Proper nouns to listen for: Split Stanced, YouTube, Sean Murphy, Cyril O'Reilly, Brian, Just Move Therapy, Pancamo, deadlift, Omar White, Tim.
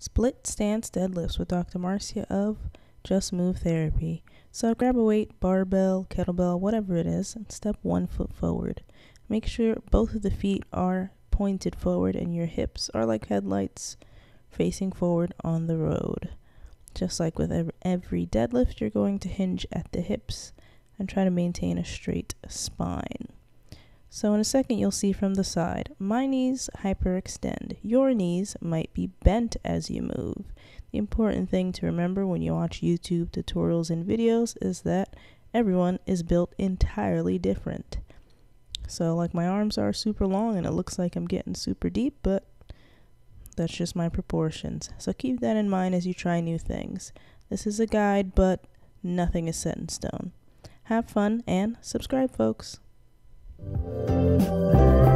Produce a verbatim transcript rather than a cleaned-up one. split stance deadlifts with Doctor Marcia of Just Move Therapy. So grab a weight, barbell, kettlebell, whatever it is, and step one foot forward. Make sure both of the feet are pointed forward and your hips are like headlights facing forward on the road. Just like with every deadlift, you're going to hinge at the hips and try to maintain a straight spine. So in a second, you'll see from the side, my knees hyperextend. Your knees might be bent as you move. The important thing to remember when you watch YouTube tutorials and videos is that everyone is built entirely different. So like my arms are super long and it looks like I'm getting super deep, but that's just my proportions. So keep that in mind as you try new things. This is a guide, but nothing is set in stone. Have fun and subscribe, folks. Thank you.